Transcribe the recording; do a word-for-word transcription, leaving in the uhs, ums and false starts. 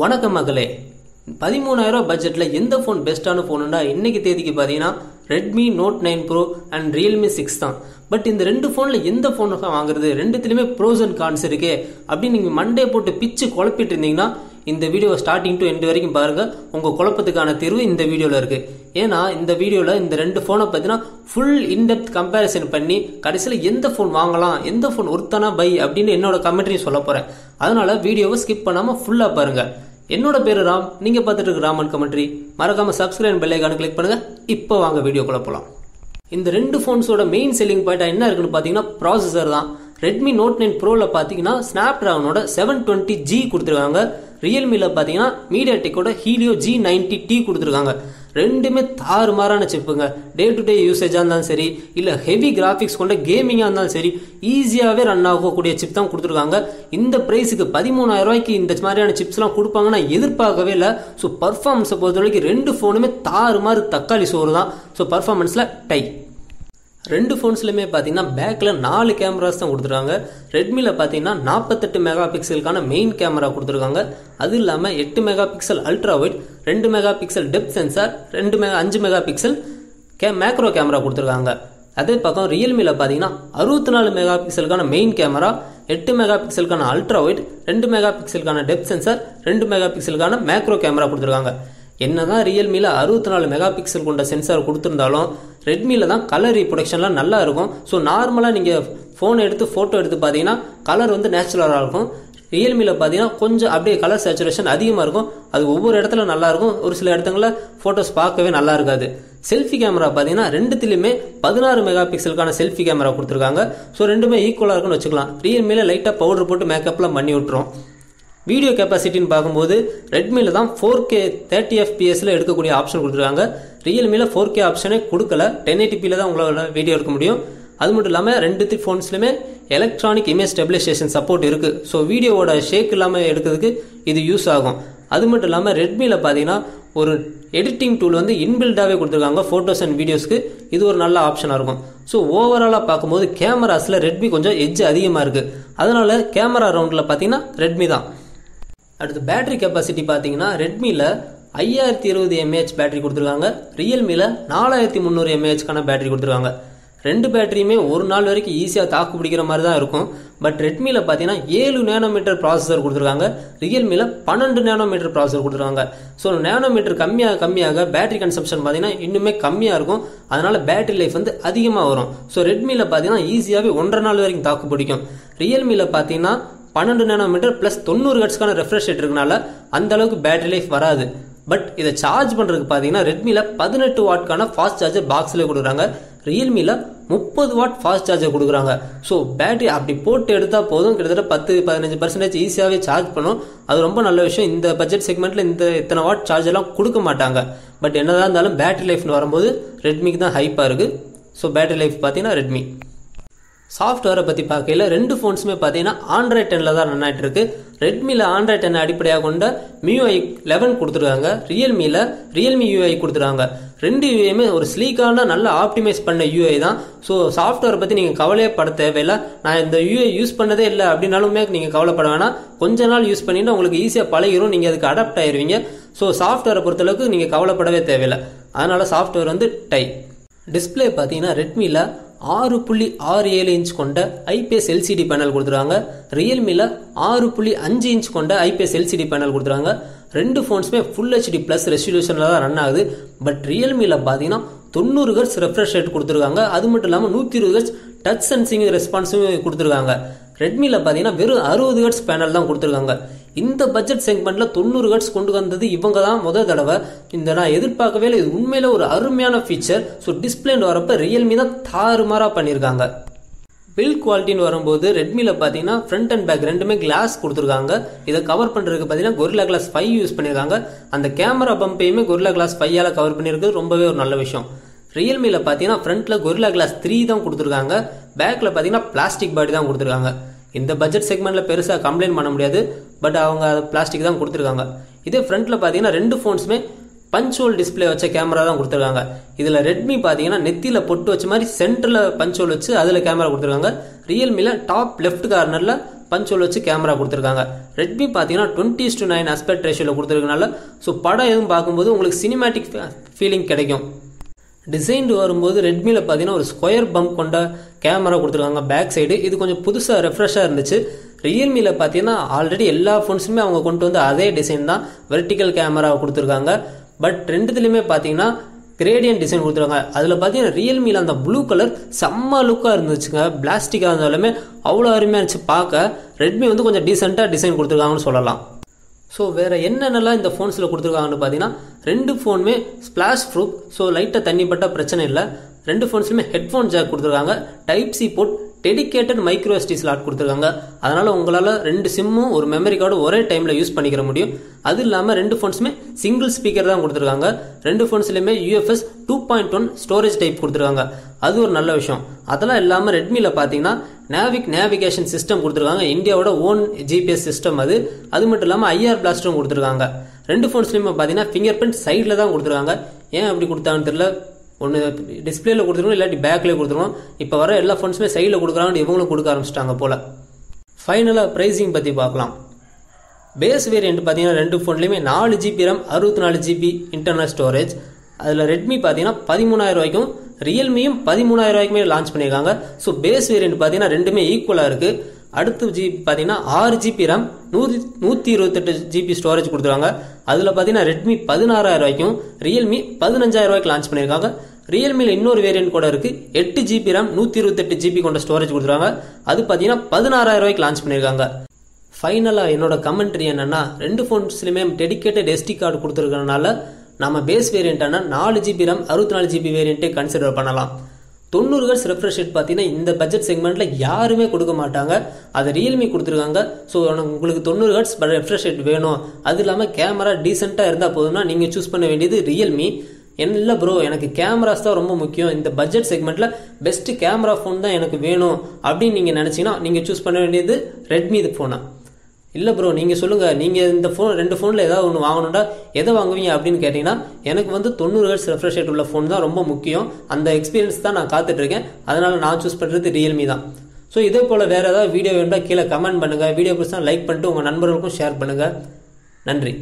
வணக்கம் மகளே பதிமூணாயிரம் ரூபாய் பட்ஜெட்ல எந்த ஃபோன் பெஸ்டான ஃபோனுனா இன்னைக்கு தேதிக்கு பாத்தீங்கன்னா Redmi Note nine Pro and Realme six தான். பட் இந்த ரெண்டு ஃபோன்ல எந்த ஃபோன் வாங்குறது ரெண்டுத்துலயுமே ப்ரோஸ் அண்ட் கான்ஸ் இருக்கு. அப்படி நீங்க மண்டே போட்டு பிச்சு குழப்பிட்டு இருந்தீங்கன்னா இந்த வீடியோ ஸ்டார்டிங் டு எண்ட் வரைக்கும் பாருங்க. உங்க குழப்பத்துக்கான தீர்வு இந்த வீடியோல இருக்கு. ஏன்னா இந்த வீடியோல இந்த ரெண்டு ஃபோனை பத்தினா ஃபுல் இன்டெப்த் கம்பேரிசன் பண்ணி கடைசியில எந்த ஃபோன் வாங்கலாம் எந்த ஃபோன் ஒருத்தானா பை அப்படின்னு என்னோட கமெண்ட்ரியும் சொல்ல போறேன். அதனால வீடியோவை ஸ்கிப் பண்ணாம ஃபுல்லா பாருங்க. என்னோட பேரு ராம், நீங்க பார்த்துட்டு இருக்க ராமன் கமெண்ட்ரி. மறக்காம சப்ஸ்கிரைப் பெல் ஐகானை கிளிக் பண்ணுங்க. இப்போ வாங்க வீடியோக்குள்ள போலாம். இந்த ரெண்டு ஃபோன்ஸோட மெயின் செல்லிங் பாயிண்ட் என்ன இருக்குன்னு பாத்தீங்கன்னா ப்ராசஸர் தான். Redmi Note நைன் Proல பாத்தீங்கன்னா Snapdragon seven twenty G கொடுத்துருக்காங்க. Realmeல பாத்தீங்கன்னா MediaTek Helio G ninety T கொடுத்துருக்காங்க. ரெண்டுமே தாறுமாறான சிப்புங்க. டே டு டே யூசேஜா இருந்தாலும் சரி, இல்ல ஹெவி கிராபிக்ஸ் கொண்ட கேமிங்கா இருந்தாலும் சரி, ஈஸியாவே ரன் ஆகக்கூடிய சிப் தான் கொடுத்துருக்காங்க. இந்த பிரைஸுக்கு பதிமூணாயிரம் ரூபாய்க்கு இந்த மாதிரியான சிப்ஸ் எல்லாம் கொடுப்பாங்கன்னா எதிர்பார்க்கவே இல்லை. ஸோ பர்ஃபார்மன்ஸை பொறுத்த வரைக்கும் ரெண்டு ஃபோனுமே தாறுமாறு தக்காளி சோறு தான். ஸோ பர்ஃபார்மன்ஸ்ல டை. ரெண்டு ஃபோன்ஸ்லையுமே பார்த்தீங்கன்னா பேக்கில் நாலு கேமராஸ் தான் கொடுத்துருக்காங்க. ரெட்மியில் பார்த்தீங்கன்னா நாற்பத்தெட்டு மெகா பிக்சலுக்கான மெயின் கேமரா கொடுத்துருக்காங்க. அது இல்லாமல் எட்டு மெகா பிக்சல் அல்ட்ரா வைட், ரெண்டு மெகா பிக்சல் டெப்த் சென்சார், ரெண்டு மெகா அஞ்சு மெகா பிக்சல் கே மேக்ரோ கேமரா கொடுத்துருக்காங்க. அதே பக்கம் ரியல்மியில் பார்த்தீங்கன்னா அறுபத்தி நாலு மெகா பிக்சலுக்கான மெயின் கேமரா, எட்டு மெகா பிக்சலுக்கான அல்ட்ரா வைட், ரெண்டு மெகா பிக்சலுக்கான டெப்த் சென்சார், ரெண்டு மெகா பிக்சலுக்கான மேக்ரோ கேமரா கொடுத்துருக்காங்க. என்னதான் ரியல்மியில் அறுபத்தி நாலு மெகா பிக்சல் கொண்ட சென்சார் கொடுத்துருந்தாலும் ரெட்மியில் தான் கலர் ரீப்ரொடக்ஷன்லாம் நல்லா இருக்கும். ஸோ நார்மலாக நீங்கள் ஃபோனை எடுத்து ஃபோட்டோ எடுத்து பார்த்தீங்கன்னா கலர் வந்து நேச்சுரலாக இருக்கும். ரியல்மியில் பார்த்தீங்கன்னா கொஞ்சம் அப்படியே கலர் சேச்சுரேஷன் அதிகமாக இருக்கும். அது ஒவ்வொரு இடத்துல நல்லாயிருக்கும், ஒரு சில இடத்துங்களில் ஃபோட்டோஸ் பார்க்கவே நல்லா இருக்காது. செல்ஃபி கேமரா பார்த்தீங்கன்னா ரெண்டுத்திலையுமே பதினாறு மெகா பிக்சலுக்கான செல்ஃபி கேமரா கொடுத்துருக்காங்க. ஸோ ரெண்டுமே ஈக்குவலாக இருக்குன்னு வச்சுக்கலாம். ரியல்மியில் லைட்டாக பவுடர் போட்டு மேக்கப்லாம் பண்ணி விட்டுரும். வீடியோ கெப்பாசிட்டின்னு பார்க்கும்போது ரெட்மியில் தான் ஃபோர் கே தேர்ட்டி எஃப்பிஎஸ்ல எடுக்கக்கூடிய ஆப்ஷன் கொடுத்துருக்காங்க. ரியல்மியில் ஃபோர் கே ஆப்ஷனே கொடுக்கல, டென் எயிட்டி பியில் தான் உங்களால் வீடியோ எடுக்க முடியும். அது மட்டும் இல்லாமல் ரெண்டு த்ரீ ஃபோன்ஸ்லையுமே எலக்ட்ரானிக் இமேஜ் ஸ்டெபிலைசேஷன் சப்போர்ட் இருக்குது. ஸோ வீடியோவோட ஷேக் இல்லாமல் எடுக்கிறதுக்கு இது யூஸ் ஆகும். அது மட்டும் இல்லாமல் ரெட்மியில் பார்த்தீங்கன்னா ஒரு எடிட்டிங் டூல் வந்து இன்பில்டாகவே கொடுத்துருக்காங்க ஃபோட்டோஸ் அண்ட் வீடியோஸ்க்கு. இது ஒரு நல்ல ஆப்ஷனாக இருக்கும். ஸோ ஓவராலாக பார்க்கும்போது கேமராஸில் ரெட்மி கொஞ்சம் எட்ஜ் அதிகமாக இருக்குது. அதனால் கேமரா ரவுண்டில் பார்த்தீங்கன்னா ரெட்மி தான். அடுத்து பேட்டரி கெப்பாசிட்டி பார்த்தீங்கன்னா ரெட்மியில் ஐயாயிரத்தி இருபது எம்ஏஹெச் பேட்டரி கொடுத்துருக்காங்க. ரியல்மியில் நாலாயிரத்தி முந்நூறு எம்ஏஹெச்க்கான பேட்டரி கொடுத்துருக்காங்க. ரெண்டு பேட்டரியுமே ஒரு நாள் வரைக்கும் ஈஸியாக தாக்கு பிடிக்கிற மாதிரி தான் இருக்கும். பட் ரெட்மியில் பார்த்தீங்கன்னா ஏழு நேனோமீட்டர் ப்ராசஸர் கொடுத்துருக்காங்க. ரியல்மியில் பன்னெண்டு நேனோமீட்டர் ப்ராசஸர் கொடுத்துருக்காங்க. ஸோ நேனோமீட்டர் கம்மியாக கம்மியாக பேட்டரி கன்சம்ஷன் பார்த்தீங்கன்னா இன்னுமே கம்மியாக இருக்கும். அதனால பேட்டரி லைஃப் வந்து அதிகமாக வரும். ஸோ ரெட்மியில் பார்த்தீங்கன்னா ஈஸியாகவே ஒன்றரை நாள் வரைக்கும் தாக்கு பிடிக்கும். ரியல்மியில் பார்த்தீங்கன்னா பன்னெண்டு நேனோமீட்டர் பிளஸ் தொண்ணூறு ஹெர்ட்ஸ்க்கான ரெஃப்ரெஷ் ரேட் இருக்கனால அந்த அளவுக்கு பேட்டரி லைஃப் வராது. பட் இதை சார்ஜ் பண்ணுறதுக்கு பார்த்தீங்கன்னா ரெட்மியில் பதினெட்டு வாட்க்கான ஃபாஸ்ட் சார்ஜர் பாக்ஸ்லேயே கொடுக்குறாங்க. ரியல்மியில் முப்பது வாட் ஃபாஸ்ட் சார்ஜர் கொடுக்குறாங்க. ஸோ பேட்டரி அப்படி போட்டு எடுத்தால் போதும், கிட்டத்தட்ட பத்து பதினஞ்சு பர்சன்டேஜ் ஈஸியாகவே சார்ஜ் பண்ணும். அது ரொம்ப நல்ல விஷயம். இந்த பட்ஜெட் செக்மெண்ட்டில் இந்த இத்தனை வாட் சார்ஜெல்லாம் கொடுக்க மாட்டாங்க. பட் என்னதான் இருந்தாலும் பேட்டரி லைஃப்னு வரும்போது ரெட்மிக்கு தான் ஹைப்பாக இருக்குது. ஸோ பேட்டரி லைஃப் பார்த்தீங்கன்னா ரெட்மி. சாஃப்ட்வேரை பற்றி பார்க்கையில் ரெண்டு ஃபோன்ஸுமே பார்த்தீங்கன்னா ஆண்ட்ராய்ட் டென்னில் தான் ரன் ஆகிட்டு இருக்கு. ரெட்மியில் ஆண்ட்ராய்ட் டென்னை அடிப்படையாக கொண்ட MiUI லெவன் கொடுத்துருக்காங்க. ரியல்மியில் ரியல்மி யூஐ கொடுத்துருக்காங்க. ரெண்டு யூஐயுமே ஒரு ஸ்லீக்கான நல்லா ஆப்டிமைஸ் பண்ண யூஐ தான். ஸோ சாஃப்ட்வேரை பற்றி நீங்கள் கவலையே பட தேவையில்லை. நான் இந்த யூஐ யூஸ் பண்ணதே இல்லை அப்படின்னாலுமே நீங்கள் கவலைப்பட வேணாம். கொஞ்ச நாள் யூஸ் பண்ணிட்டு உங்களுக்கு ஈஸியாக பழகிடும், நீங்கள் அதுக்கு அடாப்ட் ஆயிடுவீங்க. ஸோ சாஃப்ட்வேரை பொறுத்தளவுக்கு நீங்கள் கவலைப்படவே தேவையில்லை. அதனால் சாஃப்ட்வேர் வந்து டை. டிஸ்பிளே பார்த்தீங்கன்னா ரெட்மியில் ஆறு புள்ளி ஆறு ஏழு இன்ச் கொண்ட ஐபிஎஸ் எல்சிடி பேனல் கொடுத்துருக்காங்க. ரியல்மியில் ஆறு புள்ளி அஞ்சு இன்ச் கொண்ட ஐபிஎஸ் எல்சிடி பேனல் கொடுத்துருக்காங்க. ரெண்டு ஃபோன்ஸுமே ஃபுல் ஹெச்டி ப்ளஸ் ரெசல்யூஷனில் தான் ரன் ஆகுது. பட் ரியல்மியில் பார்த்தீங்கன்னா தொண்ணூறு ஹெர்ட்ஸ் ரெஃப்ரெஷ் ரேட் கொடுத்துருக்காங்க. அது மட்டும் இல்லாமல் நூற்றி இருபது ஹெர்ட்ஸ் டச் சென்சிங் ரெஸ்பான்ஸும் கொடுத்துருக்காங்க. ரெட்மியில் பார்த்தீங்கன்னா வெறும் அறுபது ஹெர்ட்ஸ் பேனல் தான் கொடுத்துருக்காங்க. இந்த பட்ஜெட் செக்மெண்ட்ல தொண்ணூறு ஹெர்ட்ஸ் கொண்டு வந்தது இவங்க தான் முதல் தடவை. இந்த நான் எதிர்பார்க்கவே இல்லை. இது உண்மையில ஒரு அருமையான ஃபீச்சர். ஸோ டிஸ்பிளேன்னு வரப்ப ரியல்மி தான் தாறுமாறா பண்ணியிருக்காங்க. பில் குவாலிட்டின்னு வரும்போது ரெட்மியில் பார்த்தீங்கன்னா ஃப்ரண்ட் அண்ட் பேக் ரெண்டுமே கிளாஸ் கொடுத்துருக்காங்க. இதை கவர் பண்ணுறதுக்கு பார்த்தீங்கன்னா கொரில்லா கிளாஸ் ஃபைவ் யூஸ் பண்ணியிருக்காங்க. அந்த கேமரா பம்பையுமே கொரில்லா கிளாஸ் ஃபைவால் கவர் பண்ணியிருக்கு. ரொம்பவே ஒரு நல்ல விஷயம். ரியல்மியில் பார்த்தீங்கன்னா ஃப்ரண்ட்ல கொரில்லா கிளாஸ் த்ரீ தான் கொடுத்துருக்காங்க. பேக்கில் பார்த்தீங்கன்னா பிளாஸ்டிக் பாடி தான் கொடுத்துருக்காங்க. இந்த பட்ஜெட் செக்மெண்ட்ல பெருசாக கம்ப்ளைண்ட் பண்ண முடியாது. பட் அவங்க பிளாஸ்டிக் தான் கொடுத்துருக்காங்க. இதே ஃப்ரண்ட்ல பார்த்தீங்கன்னா ரெண்டு ஃபோன்ஸுமே பஞ்ச் ஹோல் டிஸ்பிளே வச்ச கேமரா தான் கொடுத்துருக்காங்க. இதில் ரெட்மி பார்த்தீங்கன்னா நெத்தியில பொட்டு வச்ச மாதிரி சென்டரில் பஞ்ச் ஹோல் வச்சு அதில் கேமரா கொடுத்துருக்காங்க. ரியல்மியில் டாப் லெஃப்ட் கார்னரில் punch hole vechi camera kuduthirukanga. Redmi pathina twenty to nine aspect ratio la kuduthirukanaala so pada edum paakumbodhu ungalku cinematic feeling kedaikum. Designed varumbodhu Redmi la pathina or square bump konda camera kuduthirukanga back side idu konjam pudusa refresh a irundichu. Realme la pathina already ella phones me avanga kondu vanda adhe design da vertical camera kuduthirukanga but renduthiliyume pathina gradient design கொடுத்துறாங்க. அதுல பாத்தீங்கன்னா Realme ல அந்த blue color செம்ம லுக்கா இருந்துச்சுங்க. பிளாஸ்டிக்கா இருந்தாலுமே அவ்வளவு அருமையா இருந்துச்சு பார்க்க. Redmi வந்து கொஞ்சம் டீசன்ட்டா டிசைன் கொடுத்துருக்காங்கன்னு சொல்லலாம். சோ வேற என்னென்னலாம் இந்த ஃபோன்ஸ்ல கொடுத்துருக்காங்கன்னு பாத்தீங்கன்னா ரெண்டு ஃபோனுமே ஸ்பிளாஷ் ப்ரூஃப். சோ லைட்டா தண்ணி பட்டா பிரச்சனை இல்ல. ரெண்டு ஃபோன்ஸ்லயுமே ஹெட்போன் ஜாக் கொடுத்துருக்காங்க. Type C port dedicated micro S D slot கொடுத்திருக்காங்க. அதனால உங்களால ரெண்டு சிம்மும் ஒரு மெமரி கார்டு ஒரே டைம்ல யூஸ் பண்ணிக்கிற முடியும். அது இல்லாம ரெண்டு ஃபோன்ஸ்மே single speaker தான் கொடுத்திருக்காங்க. ரெண்டு ஃபோன்ஸ்லயுமே U F S two point one storage type கொடுத்திருக்காங்க. அது ஒரு நல்ல விஷயம். அதெல்லாம் இல்லாம Redmi ல பாத்தீங்கன்னா NavIC navigation system கொடுத்திருக்காங்க. இந்தியாவோட own G P S system அது. அது மட்டும் இல்லாம I R blaster கொடுத்திருக்காங்க. ரெண்டு ஃபோன்ஸ்லயுமே பாத்தீங்கன்னா fingerprint sideல தான் கொடுத்திருக்காங்க. ஏன் அப்படி கொடுத்தாங்கன்னு தெரியல. ஒன்னு டிஸ்ப்ளேல கொடுத்துறோம் இல்ல பேக்ல கொடுத்துறோம். இப்போ வர எல்லா ஃபோன்ஸ்மே சைடுல கொடுக்கறாங்க. இவங்களும் கொடுக்க ஆரம்பிச்சிட்டாங்க போல. ஃபைனலா பிரைசிங் பத்தி பார்க்கலாம். பேஸ் வேரியன்ட் பாத்தீங்கன்னா ரெண்டு ஃபோன்லயுமே four G B RAM sixty-four G B internal storage. அதுல Redmi பாத்தீங்கன்னா thirteen thousand ரூபாய்க்கும் Realme யும் thirteen thousand ரூபாய்க்குமே லான்ச் பண்ணிருக்காங்க. சோ பேஸ் வேரியன்ட் பாத்தீங்கன்னா ரெண்டுமே ஈக்குவலா இருக்கு. அடுத்து ஜி பாத்தீங்கன்னா six G B RAM one twenty-eight G B storage கொடுத்துறாங்க. அதுல பாத்தீங்கன்னா Redmi sixteen thousand ரூபாய்க்கும் Realme fifteen thousand ரூபாய்க்கு லான்ச் பண்ணிருக்காங்க. Realme ல இன்னொரு வேரியன்ட் கூட இருக்கு. eight G B RAM one twenty-eight G B கொண்ட ஸ்டோரேஜ் கொடுத்துறாங்க. அது பாத்தீங்கன்னா sixteen thousand ரூபாய்க்கு லான்ச் பண்ணிருக்காங்க. ஃபைனலா என்னோட கமெண்ட்ரி என்னன்னா ரெண்டு ஃபோன்ஸ்லயுமே dedicated S D கார்டு கொடுத்துறதுனால நம்ம பேஸ் வேரியன்ட்டான four G B RAM sixty-four G B வேரியன்ட்டே கன்சிடர் பண்ணலாம். ninety Hz refresh rate பாத்தீங்கன்னா இந்த பட்ஜெட் செக்மெண்ட்ல யாருமே கொடுக்க மாட்டாங்க. அது Realme கொடுத்திருக்காங்க. சோ உங்களுக்கு ninety hertz refresh rate வேணும். அது இல்லாம கேமரா டீசன்ட்டா இருந்தா போதும்னா நீங்க சூஸ் பண்ண வேண்டியது Realme. என்ன ப்ரோ எனக்கு கேமராஸ் தான் ரொம்ப முக்கியம். இந்த பட்ஜெட் செக்மெண்ட்ல பெஸ்ட் கேமரா ஃபோன் தான் எனக்கு வேணும் அப்படி நீங்க நினைச்சீங்கன்னா நீங்க சூஸ் பண்ண வேண்டியது Redmi இது ஃபோனா. இல்ல ப்ரோ நீங்க சொல்லுங்க நீங்க இந்த ஃபோன் ரெண்டு ஃபோன்ல ஏதாவது ஒன்னு வாங்கணும்டா எதை வாங்குவீங்க அப்படின்னு கேட்டீங்கன்னா எனக்கு வந்து ninety hertz refresh rate உள்ள ஃபோன் தான் ரொம்ப முக்கியம். அந்த எக்ஸ்பீரியன்ஸ் தான் நான் காத்துட்டு இருக்கேன். அதனால நான் சூஸ் பண்றது Realme தான். சோ இதே போல வேற ஏதாவது வீடியோ வேணும்னா கீழே கமெண்ட் பண்ணுங்க. வீடியோ பிடிச்சா லைக் பண்ணிட்டு உங்க நண்பர்களுக்கும் ஷேர் பண்ணுங்க. நன்றி.